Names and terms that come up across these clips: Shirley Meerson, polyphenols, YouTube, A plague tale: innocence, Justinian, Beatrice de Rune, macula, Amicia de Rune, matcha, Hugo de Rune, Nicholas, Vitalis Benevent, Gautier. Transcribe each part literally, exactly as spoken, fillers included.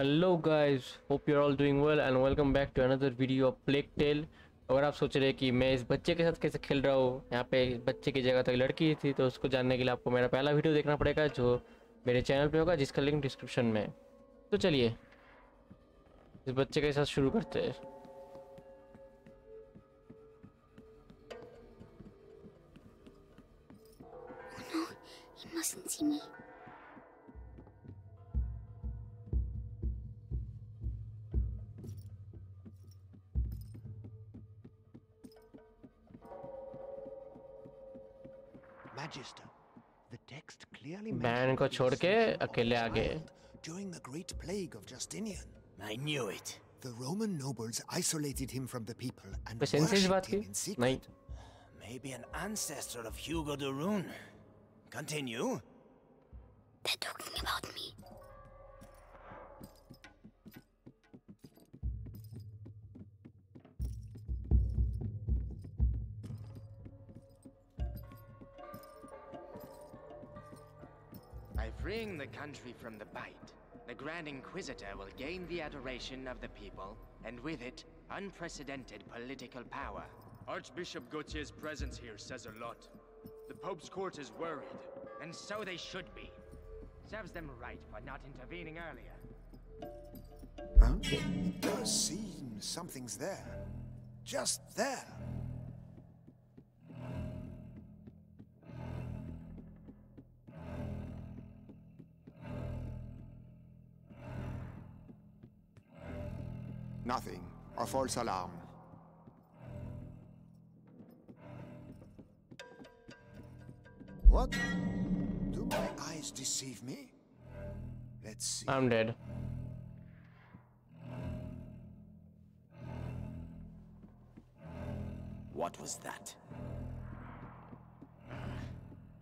Hello guys, hope you are all doing well and welcome back to another video of plague tell. अगर आप सोच रहे हैं कि मैं इस बच्चे के साथ कैसे खेल रहा हूँ, यहाँ पे बच्चे की जगह तो लड़की थी, तो उसको जानने के लिए आपको मेरा पहला वीडियो देखना पड़ेगा जो मेरे चैनल पे होगा, जिसका लिंक डिस्क्रिप्शन में है। तो चलिए इस बच्चे के साथ शुरू करते हैं। Oh no, he mustn't see me. बैन को छोड़ के अकेले आ गए। During the Great Plague of Justinian, I knew it. The Roman nobles isolated him from the people and worshipped him in secret. Maybe an ancestor of Hugo de Rune. Continue. They're talking about me. Bring the country from the bite. The Grand Inquisitor will gain the adoration of the people, and with it, unprecedented political power. Archbishop Gautier's presence here says a lot. The Pope's court is worried, and so they should be. Serves them right for not intervening earlier. Huh? It does seem something's there. Just there. Nothing. A false alarm. What? Do my eyes deceive me? Let's see. I'm dead. What was that?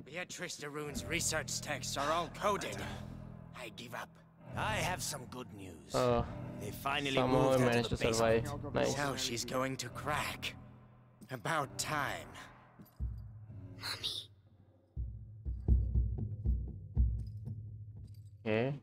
Beatrice de Rune's research texts are all coded. I give up. I have some good news. Uh. They finally Somehow moved managed to, to survive. Nice. So she's going to crack. About time. Mommy. Okay.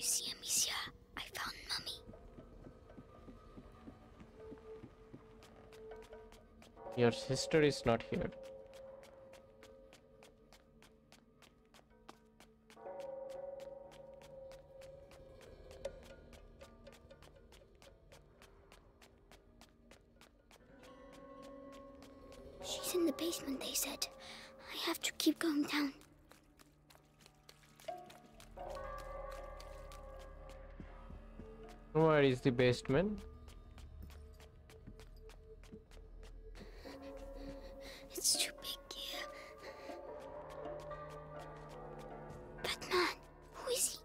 You see, Amicia, I found Mummy. Your sister is not here. She's in the basement, they said. I have to keep going down. Where is the basement? It's too big here. Batman, who is he?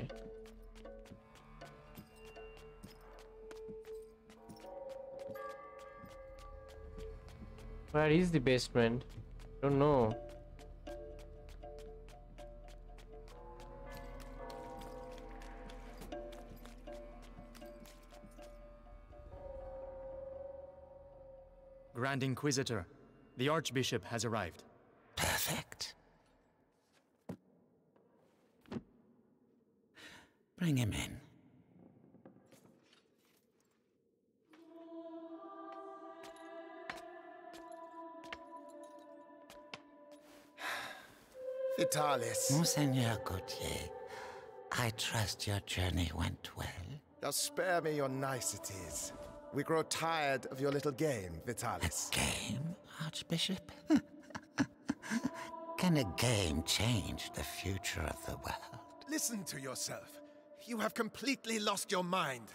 Okay. Where is the basement? I don't know. Grand Inquisitor, the Archbishop has arrived. Perfect. Bring him in. Vitalis. Monseigneur Gautier, I trust your journey went well. Now spare me your niceties. We grow tired of your little game, Vitalis. A game, Archbishop? Can a game change the future of the world? Listen to yourself. You have completely lost your mind.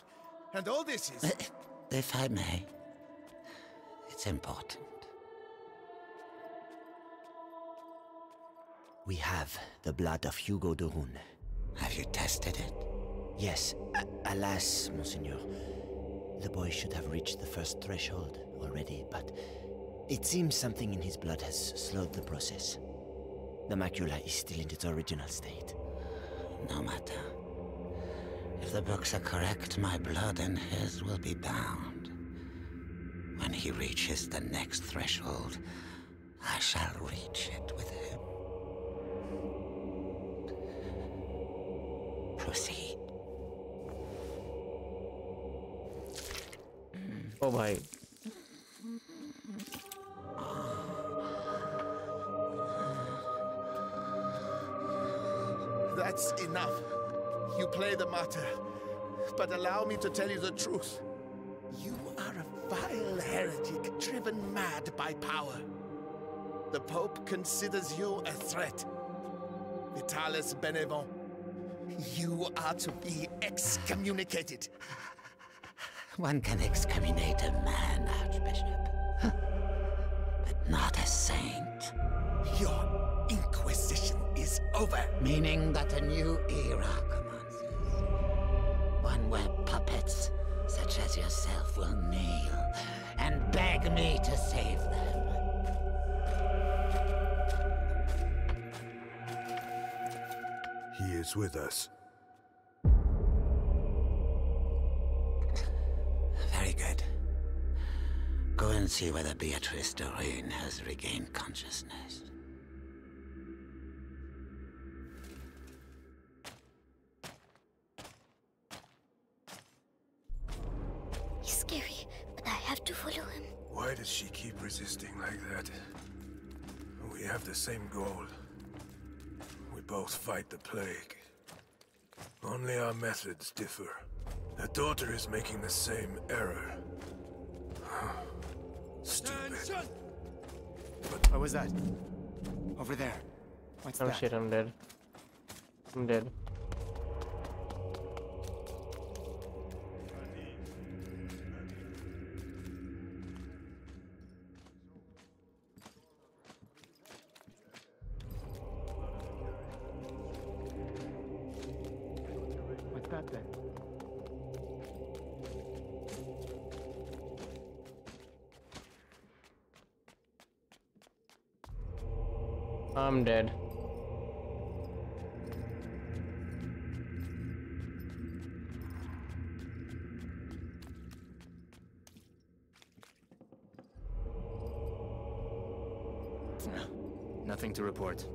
And all this is... If I may, it That's important. We have the blood of Hugo de Rune. Have you tested it? Yes. A alas, Monseigneur. The boy should have reached the first threshold already, but it seems something in his blood has slowed the process. The macula is still in its original state. No matter. If the books are correct, my blood and his will be bound. When he reaches the next threshold, I shall reach it with him. Proceed. Oh my... That's enough. You play the martyr, but allow me to tell you the truth. You are a vile heretic, driven mad by power. The Pope considers you a threat. Vitalis Benevent, you are to be excommunicated. One can excommunicate a man, Archbishop, huh. But not a saint. Your Inquisition is over. Meaning that a new era commences. One where puppets such as yourself will kneel and beg me to save them. He is with us. Very good. Go and see whether Beatrice de Rune has regained consciousness. He's scary, but I have to follow him. Why does she keep resisting like that? We have the same goal. We both fight the plague. Only our methods differ. The daughter is making the same error. Stupid. But what was that? Over there. What's oh that? Shit, I'm dead. I'm dead. I'm dead. Nothing to report.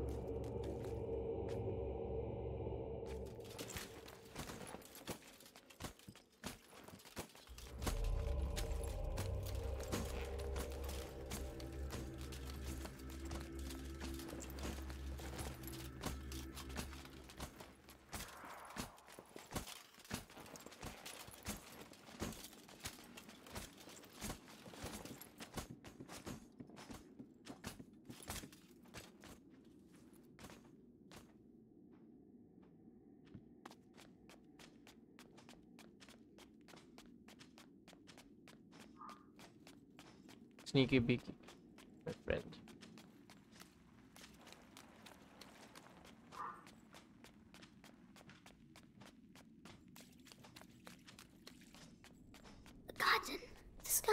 Sneaky beaky, my friend. The garden, the sky. I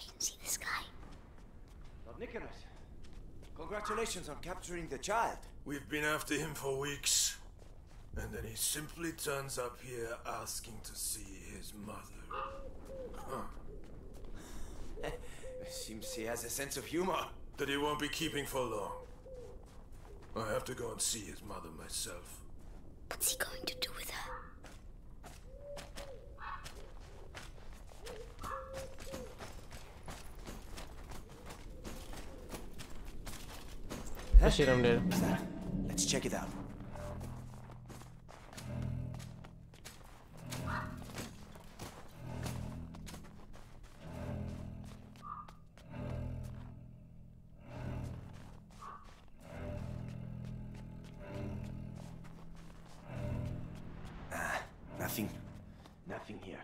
can see the sky. Lord Nicholas, congratulations on capturing the child. We've been after him for weeks, and then he simply turns up here asking to see his mother. Huh. Seems he has a sense of humor. That he won't be keeping for long. I have to go and see his mother myself. What's he going to do with her? That shit I'm dead. Let's check it out. Nothing here.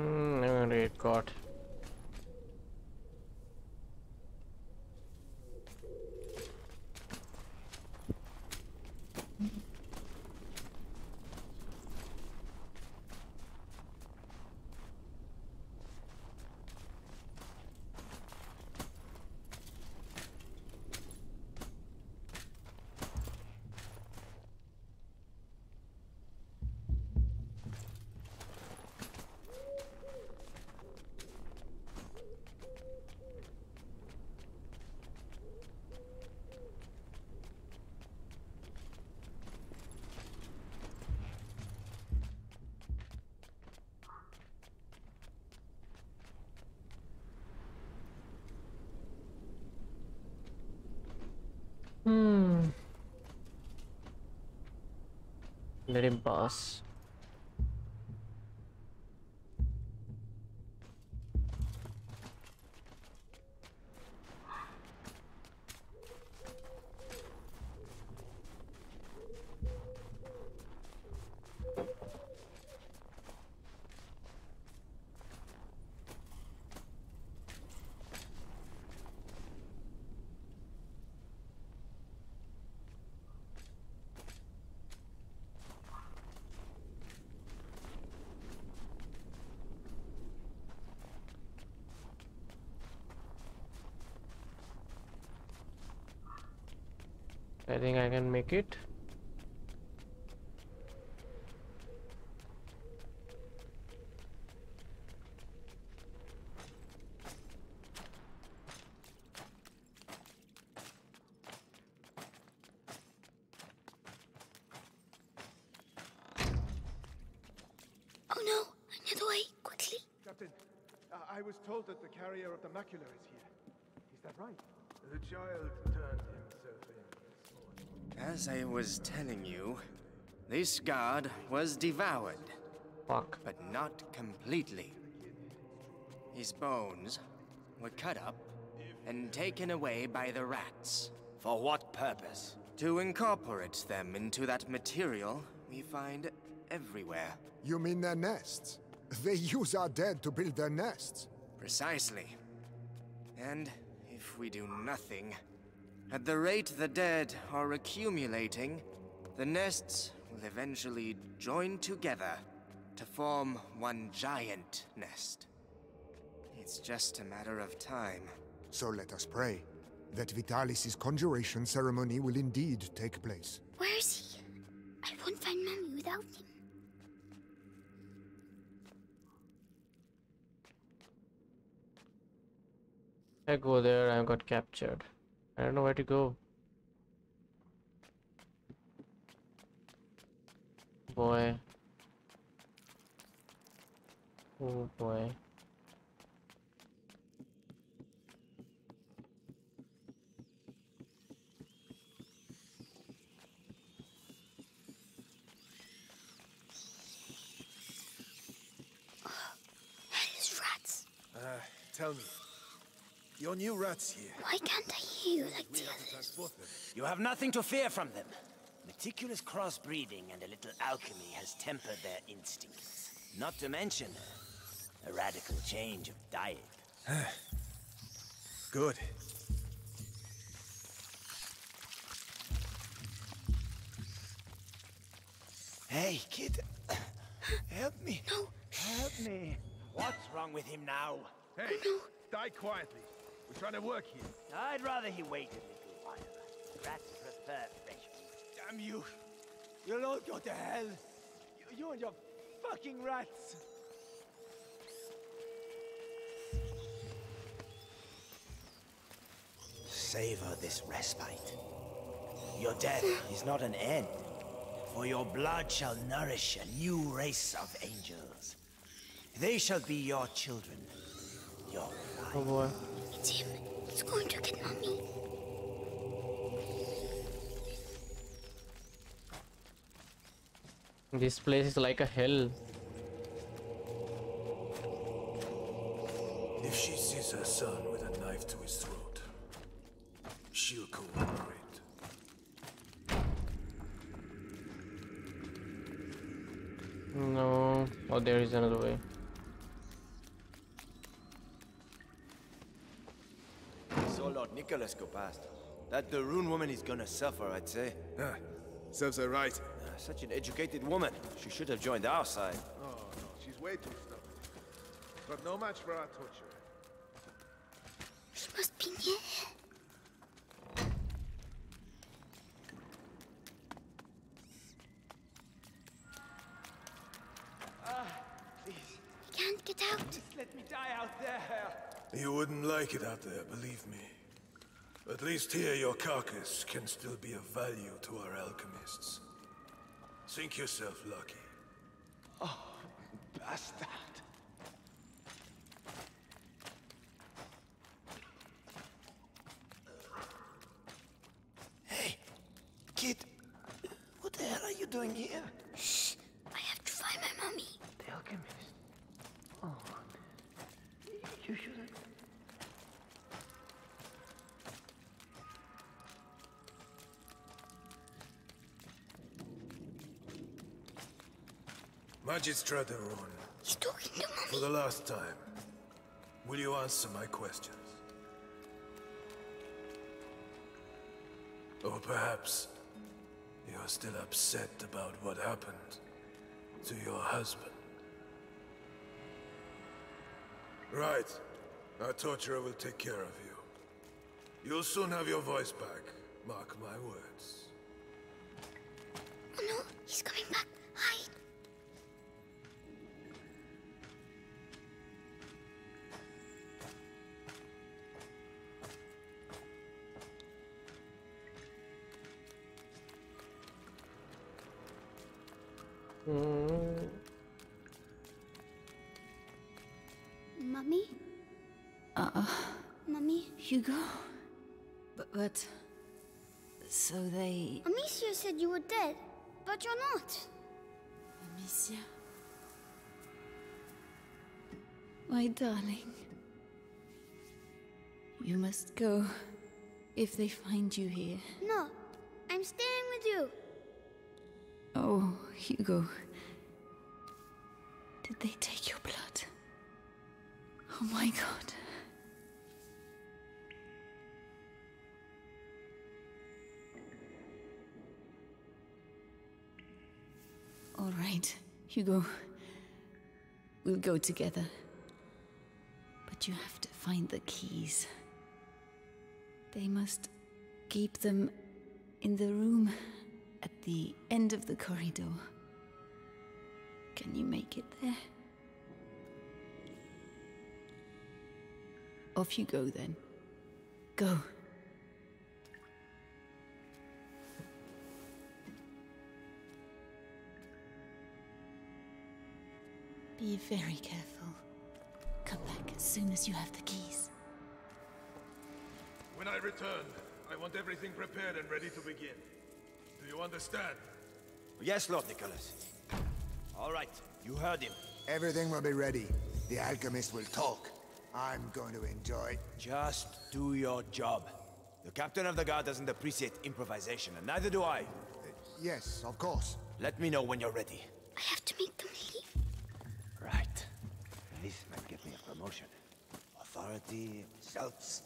Hmm, I already it got. Hmm. Let him pass. I think I can make it. Oh no, another way, quickly. Captain, uh, I was told that the carrier of the macula is here. Is that right? The child turned himself in. As I was telling you, this guard was devoured. Fuck. But not completely. His bones were cut up and taken away by the rats. For what purpose? To incorporate them into that material we find everywhere. You mean their nests? They use our dead to build their nests. Precisely. And if we do nothing, at the rate the dead are accumulating, the nests will eventually join together to form one giant nest. It's just a matter of time. So let us pray that Vitalis's conjuration ceremony will indeed take place. Where is he? I won't find Mummy without him. I go there, I got captured. I don't know where to go. Boy. Oh boy. These rats. Uh, tell me. Your new rats here. Why can't I hear you like the others? You have nothing to fear from them. Meticulous crossbreeding and a little alchemy has tempered their instincts. Not to mention a radical change of diet. Good. Hey, kid. Help me. No. Help me. What's wrong with him now? Hey, no. Die quietly. We're trying to work here. I'd rather he waited a little while. Rats prefer fresh meat. Damn you! You'll all go to hell! You, you and your fucking rats! Savor this respite. Your death is not an end, for your blood shall nourish a new race of angels. They shall be your children. Your oh boy. It's him. He's going to get Mommy. This place is like a hell. If she sees her son with a knife to his throat, she'll cooperate. No. Oh, there is another way. Nicholas go past. That the Rune woman is gonna suffer, I'd say. Ah, serves her right. Ah, such an educated woman. She should have joined our side. Oh, no, she's way too stubborn. But no match for our torture. She must be near here. Out. Just let me die out there. You wouldn't like it out there, believe me. At least here your carcass can still be of value to our alchemists. Think yourself lucky. Oh, bastard. Hey, kid. What the hell are you doing here? Shh. I have to find my mummy. The alchemist. Oh, you shouldn't. Magistrate de Rune, for the last time, will you answer my questions? Or perhaps you are still upset about what happened to your husband. Right. Our torturer will take care of you. You'll soon have your voice back. Mark my words. Oh no, he's coming back. Hide. Mm. Mummy? Uh-uh. Mummy? Hugo? But, but... So they... Amicia said you were dead, but you're not. Amicia? My darling. You must go, if they find you here. No, I'm staying with you. Oh, Hugo. Did they take your blood? Oh my god. All right, Hugo. We'll go together. But you have to find the keys. They must keep them in the room at the end of the corridor. Can you make it there? Off you go, then. Go. Be very careful. Come back as soon as you have the keys. When I return, I want everything prepared and ready to begin. Do you understand? Yes, Lord Nicholas. All right, you heard him. Everything will be ready. The alchemist will talk. I'm going to enjoy. Just do your job. The captain of the guard doesn't appreciate improvisation, and neither do I. Uh, yes, of course. Let me know when you're ready. I have to make them leave. Right. This might get me a promotion. Authority, results.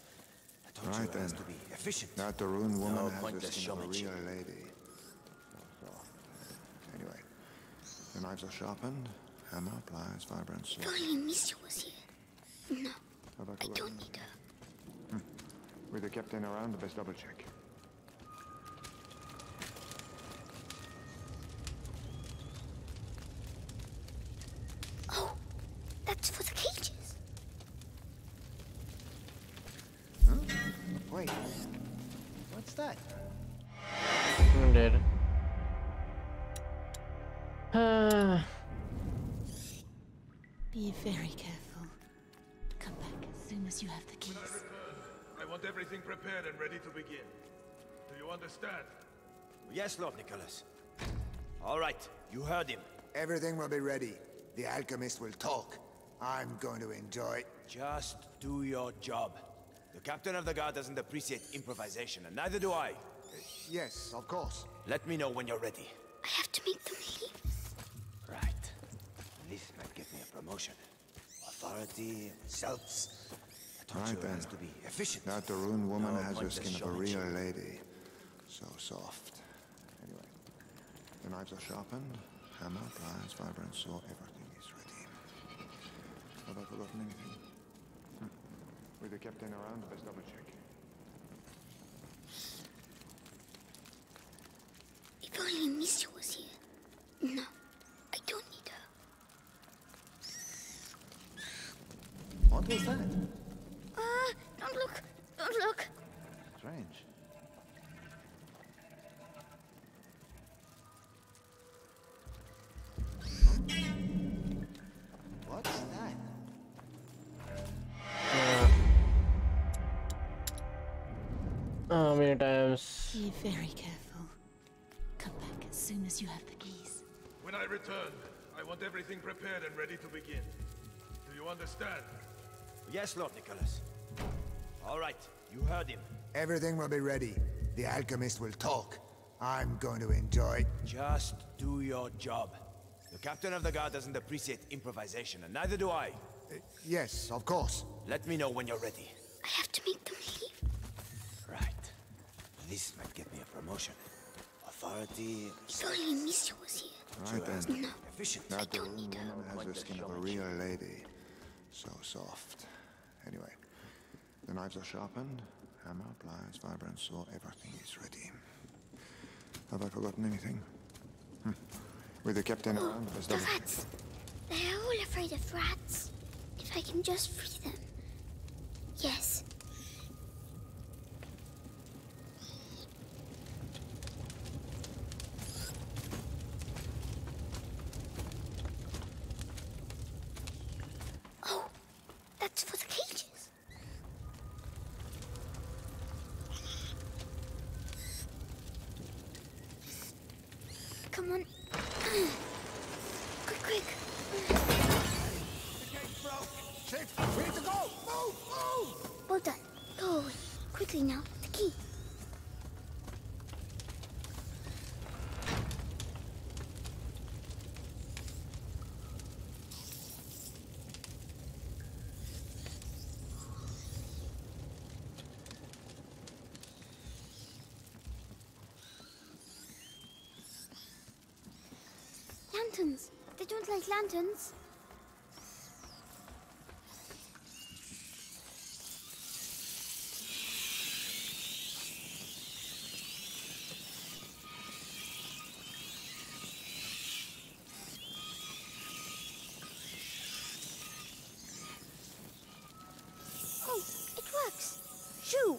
I told right you then. It has to be efficient. Not the ruined woman no, has this to a real lady. So, anyway, the knives are sharpened. Hammer, pliers, vibrance. If only Mister was here. No, I don't need her. Hmm. With the captain around, best double check. Oh, that's for the cages. Huh? Wait, what's that? I'm dead. Uh. Be very careful. As soon as you have the keys. When I return, I want everything prepared and ready to begin. Do you understand? Yes, Lord Nicholas. All right, you heard him. Everything will be ready. The alchemist will talk. I'm going to enjoy. Just do your job. The captain of the guard doesn't appreciate improvisation, and neither do I. Uh, yes, of course. Let me know when you're ready. I have to make them leave. Right. This might get me a promotion. Authority, results. Right then. That the rune woman has the skin of a real lady. So soft. Anyway. The knives are sharpened. Hammer, pliers, vibrant saw, everything is ready. Have I forgotten anything? Hm. With the captain around, let's double check. If only Mister was here. No. I don't need her. What was that? Uh, don't look. Don't look. Strange. How many times? Be very careful. Come back as soon as you have the keys. When I return, I want everything prepared and ready to begin. Do you understand? Yes, Lord Nicholas. All right, you heard him. Everything will be ready. The alchemist will talk. I'm going to enjoy. Just do your job. The captain of the guard doesn't appreciate improvisation, and neither do I. Uh, yes, of course. Let me know when you're ready. I have to make them leave. This might get me a promotion. Authority. Sorry, Mister was here. Right then. No. Efficient. Not the woman has the skin of a real lady. So soft. Anyway, the knives are sharpened. Hammer, pliers, vibrant saw. Everything is ready. Have I forgotten anything? Hm. With the captain oh, around, there's the rats. They're all afraid of rats. If I can just free them. Yes. Lanterns. They don't like lanterns. Oh, it works. Shoo!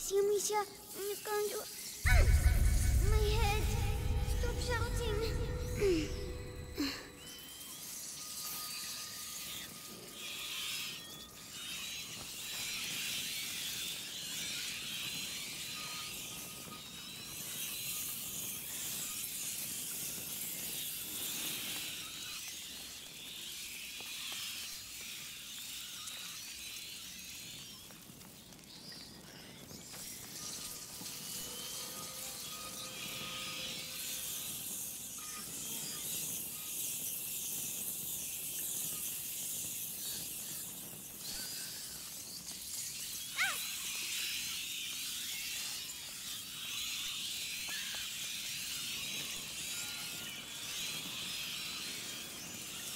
See, Amicia, I'm going to... Ah! My head! Stop shouting!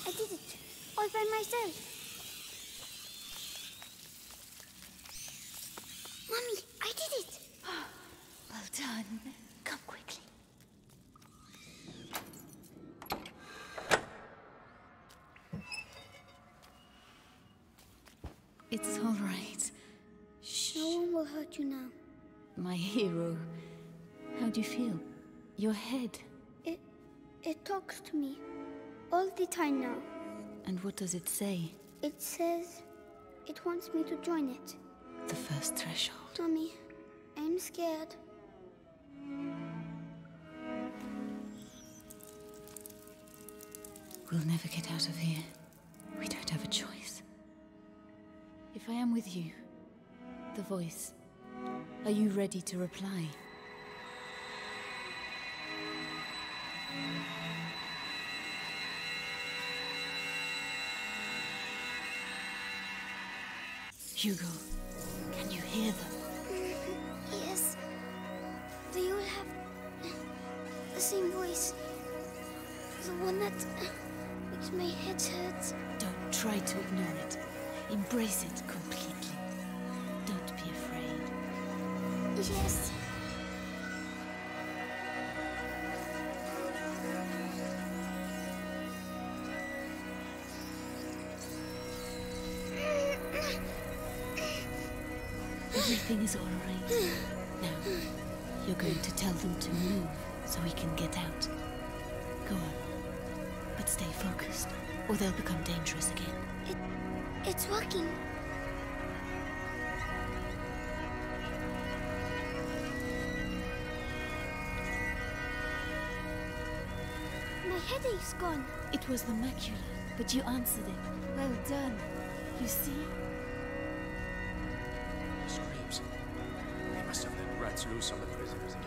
I did it, all by myself. Mommy, I did it! Well done. Come quickly. It's all right. Shh. No one will hurt you now. My hero. How do you feel? Your head. It... it talks to me. All the time now. And what does it say? It says it wants me to join it. The first threshold. Tommy, I'm scared. We'll never get out of here. We don't have a choice. If I am with you, the voice, are you ready to reply? Hugo, can you hear them? Yes. They all have the same voice. The one that makes my head hurt. Don't try to ignore it. Embrace it completely. Don't be afraid. Yes. Everything is all right. Now, you're going to tell them to move so we can get out. Go on. But stay focused, or they'll become dangerous again. It, it's working. My headache's gone. It was the macula, but you answered it. Well done. You see? Let's lose some of the prisoners again.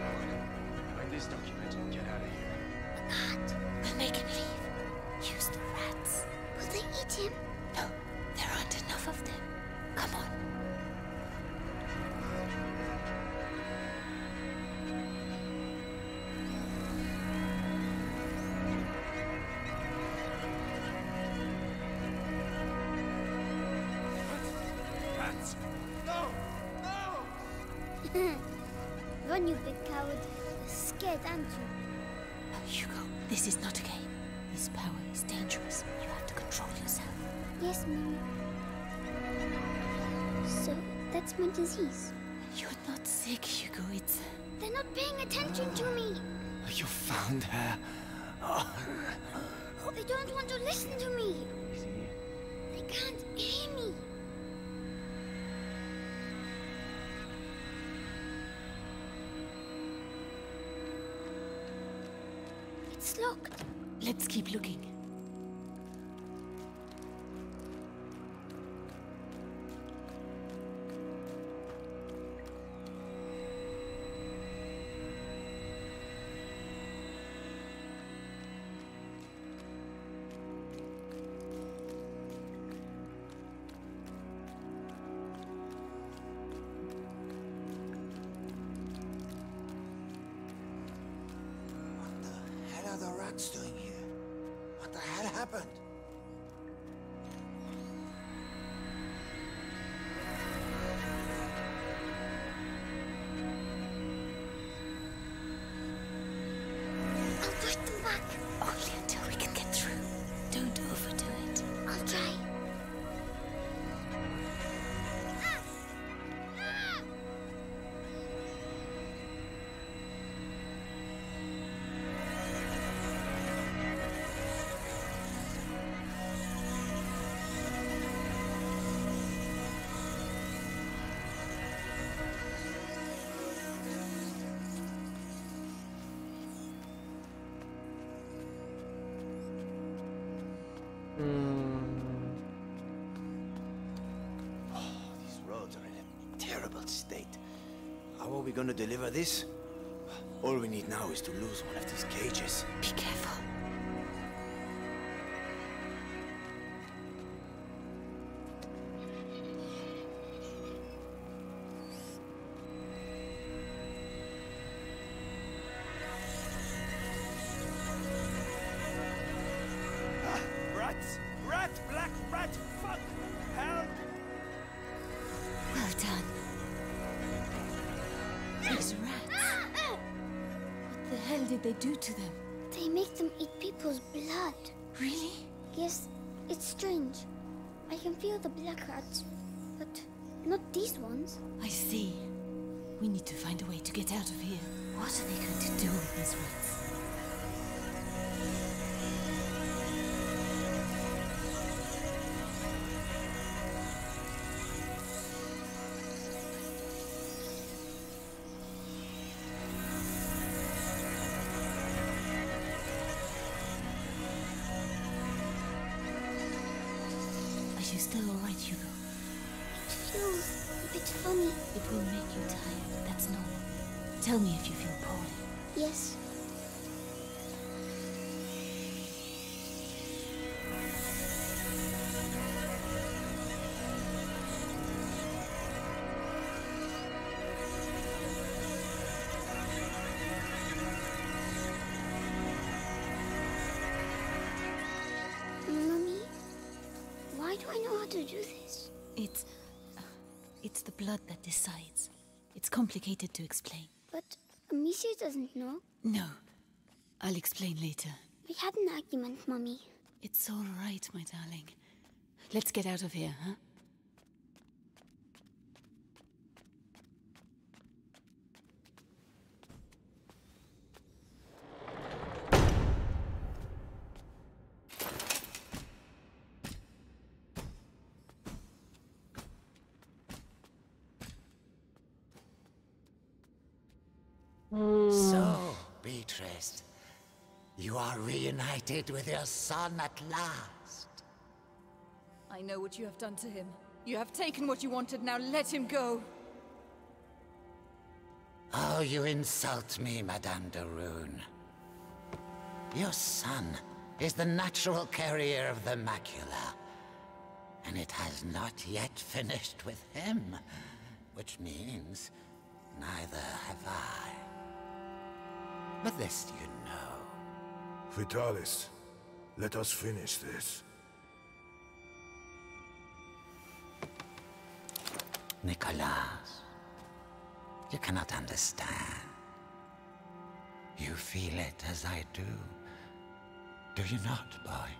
Now, like this document, get out of here. We can't. We'll make him leave. Use the rats. Will they eat him? No, there aren't enough of them. Come on. Run, you big coward. You're scared, aren't you? Hugo, this is not a game. This power is dangerous. You have to control yourself. Yes, Mummy. So, that's my disease. You're not sick, Hugo. It's... They're not paying attention oh. to me. You found her. Oh. They don't want to listen to me. They can't hear me. Locked. Let's keep looking. State. How are we going to deliver this? All we need now is to lose one of these cages. Be careful. They do to them? They make them eat people's blood. Really? Yes, it's strange. I can feel the black rats, but not these ones. I see. We need to find a way to get out of here. What are they going to do with these rats? funny. It will make you tired. That's normal. Tell me if you feel poorly. Yes. That decides. It's complicated to explain. But Amicia doesn't know. No. I'll explain later. We had an argument, Mummy. It's all right, my darling. Let's get out of here, huh? You are reunited with your son at last. I know what you have done to him. You have taken what you wanted, now let him go. Oh, you insult me, Madame de Rune. Your son is the natural carrier of the macula, and it has not yet finished with him, which means neither have I. But this you know. Vitalis, let us finish this. Nicholas, you cannot understand. You feel it as I do. Do you not, boy?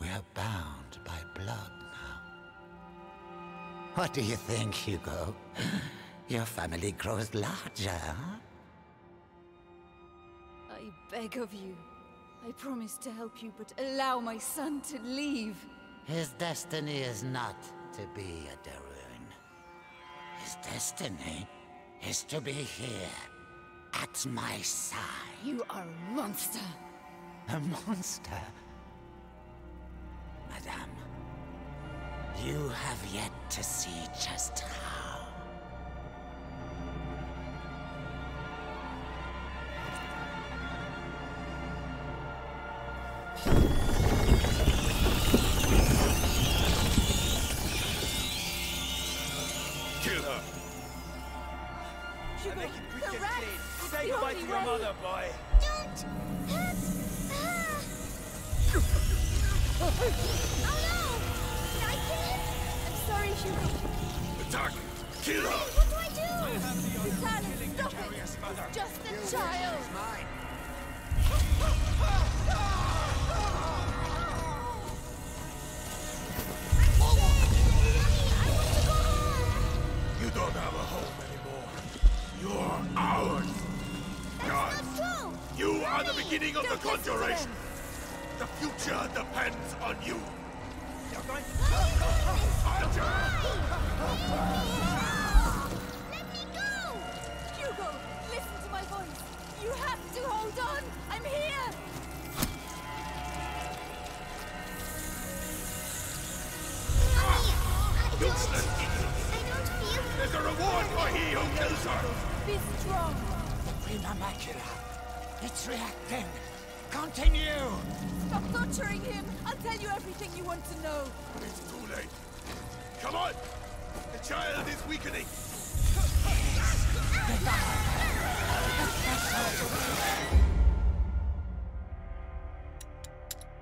We are bound by blood now. What do you think, Hugo? Your family grows larger, huh? I beg of you. I promise to help you, but allow my son to leave. His destiny is not to be a de Rune. His destiny is to be here, at my side. You are a monster. A monster? Madame, you have yet to see just how.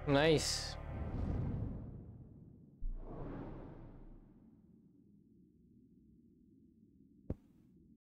Nice.